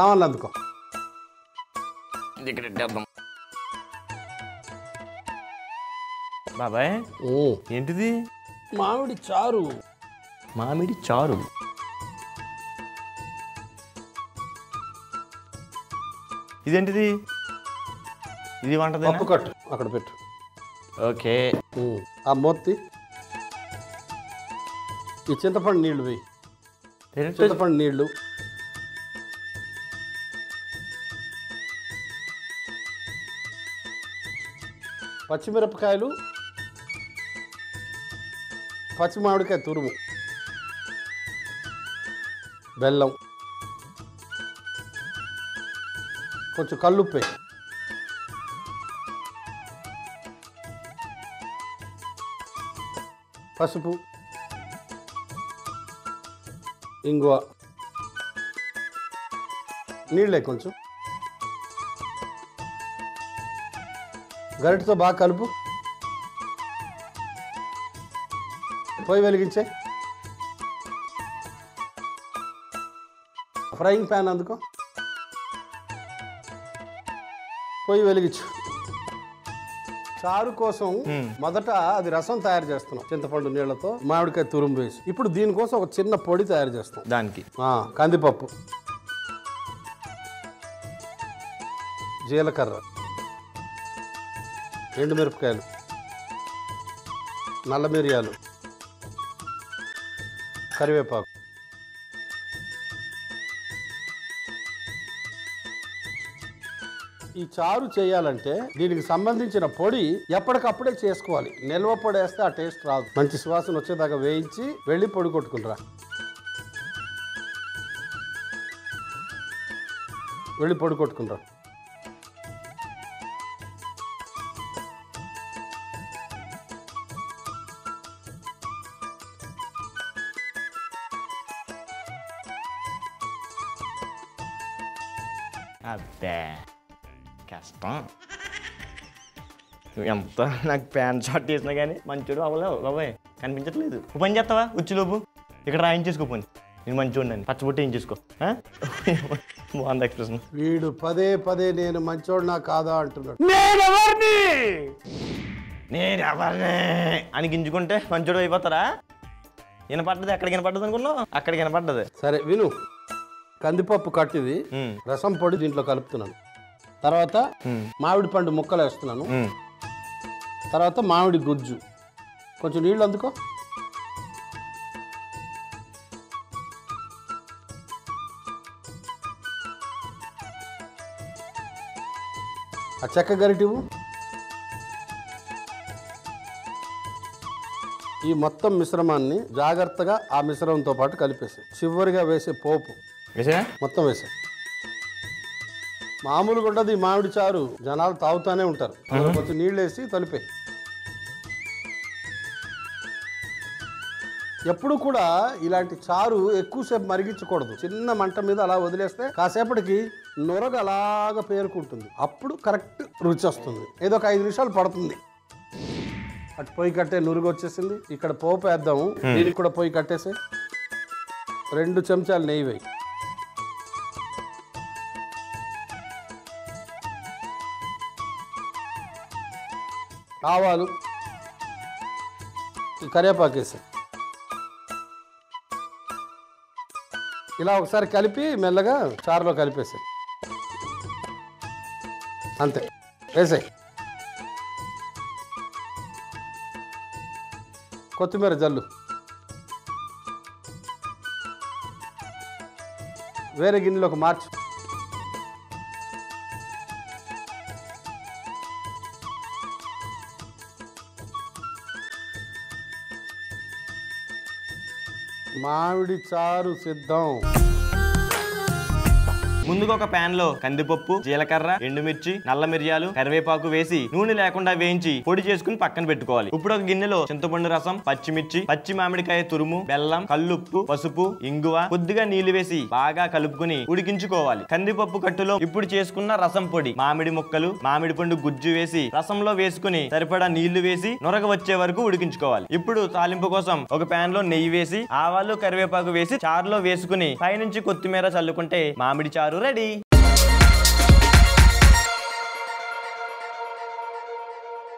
సామాన్లు అందుకో. బాబాయ్ ఏంటిది? మామిడి చారు. మామిడి చారు ఇదేంటిది? ఇది వంటది. పప్పు కట్టు అక్కడ పెట్టు. ఓకే, ఆ మూర్తి ఈ చింతపండు నీళ్ళు పోయి, చింతపండు నీళ్ళు, పచ్చిమిరపకాయలు, పచ్చి మామిడికాయ తురుము, బెల్లం, కొంచెం కల్లుప్పే, పసుపు, ఇంగువ, నీళ్ళే కొంచెం, గరిటతో బాగా కలుపు. పొయ్యి వెలిగించే, ఫ్రైయింగ్ ప్యాన్ అందుకో, పొయ్యి వెలిగించు. చారు కోసం మొదట అది రసం తయారు చేస్తున్నాం చింతపండు నీళ్లతో, మామిడికాయ తురుము వేసి. ఇప్పుడు దీనికోసం ఒక చిన్న పొడి తయారు చేస్తాం. దానికి కందిపప్పు, జీలకర్ర, ఎండుమిరపకాయలు, నల్ల మిరియాలు, కరివేపాకు, ఈ చారు చేయాలంటే దీనికి సంబంధించిన పొడి ఎప్పటికప్పుడే చేసుకోవాలి. నిల్వ పొడి వేస్తే ఆ టేస్ట్ రాదు. మంచి సువాసన వచ్చేదాకా వేయించి వెళ్ళి పొడి కొట్టుకుంటారా, వెళ్ళి పొడి కొట్టుకుంటారు. అబ్బే కష్టం, ఎంత నాకు ప్యాంట్ షార్ట్ చేసినా కానీ మంచోడు అవ్వలేవు బాబాయ్, కనిపించట్లేదు. పని చేస్తావా ఉచ్చిలోపు ఇక్కడ రాయించేసుకో, పని నేను మంచోడిని పచ్చబొట్టి ఏం చేసుకో. బాగుంది ఎక్స్ప్రెషన్. వీడు పదే పదే నేను మంచోడినా కాదా అంటున్నాడు. నేనెవర్ని అని గింజుకుంటే మంచోడు అయిపోతారా? వినపడ్డది అక్కడ, వినపడ్డది అనుకున్నావు అక్కడ వినపడ్డది. సరే విను, కందిపప్పు కట్టిది, రసం పొడి దీంట్లో కలుపుతున్నాను. తర్వాత మామిడి పండు ముక్కలు వేస్తున్నాను. తర్వాత మామిడి గుజ్జు, కొంచెం నీళ్ళు అందుకో, ఆ చెక్క గరిటివు. ఈ మొత్తం మిశ్రమాన్ని జాగ్రత్తగా ఆ మిశ్రమంతో పాటు కలిపేసి చివరిగా వేసే పోపు మొత్తం వేసే. మామూలుగా ఉండదు మామిడి చారు, జనాలు తాగుతూనే ఉంటారు. కొంచెం నీళ్ళు వేసి తలిపే. ఎప్పుడు కూడా ఇలాంటి చారు ఎక్కువసేపు మరిగించకూడదు. చిన్న మంట మీద అలా వదిలేస్తే కాసేపటికి నొరగ అలాగ పేరుకుంటుంది. అప్పుడు కరెక్ట్ రుచి వస్తుంది. ఏదో ఒక 5 నిమిషాలు పడుతుంది. అటు పొయ్యి కట్టే నురుగు వచ్చేసింది. ఇక్కడ పోపు వేద్దాము. దీనికి కూడా పొయ్యి కట్టేసి 2 చెంచాలు నెయ్యి వేయి. ఆవాలు, కరివేపాకు వేసి ఇలా ఒకసారి కలిపి మెల్లగా చారులో కలిపేసాయి. అంతే వేసాయి. కొత్తిమీర జల్లు. వేరే గిన్నెలోకి మార్చు. మామిడి చారు సిద్ధం. ముందుగా ఒక ప్యాన్ లో కందిపప్పు, జీలకర్ర, ఎండుమిర్చి, నల్ల మిరియాలు, కరివేపాకు వేసి నూనె లేకుండా వేయించి పొడి చేసుకుని పక్కన పెట్టుకోవాలి. ఇప్పుడు ఒక గిన్నెలో చింతపండు రసం, పచ్చిమిర్చి, పచ్చి మామిడికాయ తురుము, బెల్లం, కల్లుప్పు, పసుపు, ఇంగువ, కొద్దిగా నీళ్లు వేసి బాగా కలుపుకుని ఉడికించుకోవాలి. కందిపప్పు కట్టులో ఇప్పుడు చేసుకున్న రసం పొడి, మామిడి ముక్కలు, మామిడి పండు గుజ్జు వేసి రసంలో వేసుకుని సరిపడా నీళ్లు వేసి నొరగ వచ్చే వరకు ఉడికించుకోవాలి. ఇప్పుడు తాలింపు కోసం ఒక ప్యాన్ లో నెయ్యి వేసి ఆవాలు, కరివేపాకు వేసి చారులో వేసుకుని పైనుంచి కొత్తిమీర చల్లుకుంటే మామిడి చారు రెడీ।